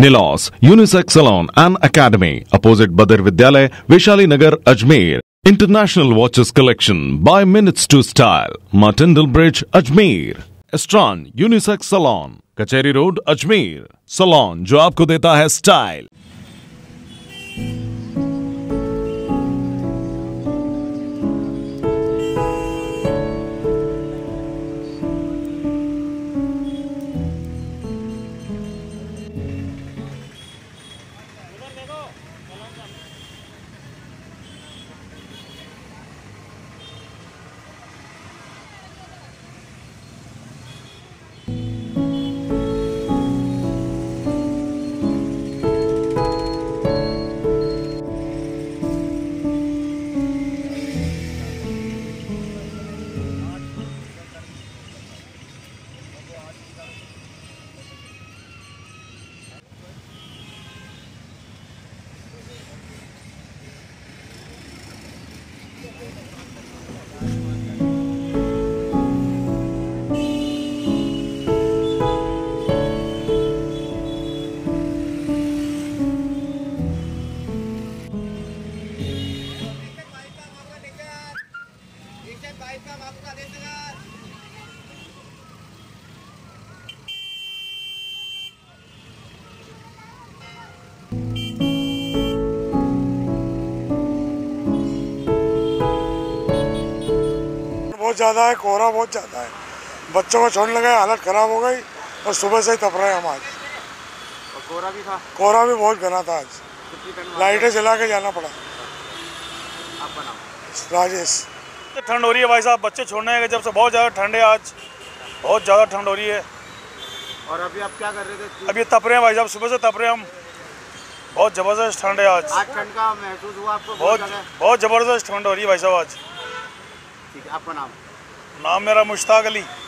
निलॉस unisex salon and academy opposite Badar Vidyalaya, Vaishali Nagar, Ajmer. International watches collection by minutes to style, Martindale bridge, Ajmer. Astron unisex salon, Kachahari road, Ajmer. Salon जो आपको देता है style. बहुत ज़्यादा है, कोहरा बहुत ज़्यादा है, बच्चों को छोड़ने लगे, हालत ख़राब हो गई और सुबह से ही तप रहे हैं हम आज। और कोहरा भी था, कोहरा भी बहुत घना था आज, लाइटें जला के जाना पड़ा। आप बनाओ राजेश। ठंड हो रही है भाई साहब, बच्चे छोड़ने गए जब से, बहुत ज़्यादा ठंड है आज, बहुत ज़्यादा ठंड हो रही है। और अभी आप क्या कर रहे थे? अभी तप रहे हैं भाई साहब, सुबह से तप रहे हैं हम, बहुत ज़बरदस्त ठंड है आज। आज ठंड का महसूस हुआ आपको? बहुत ज़बरदस्त ठंड हो रही है भाई साहब आज। ठीक है, आपका नाम? नाम मेरा मुश्ताक अली।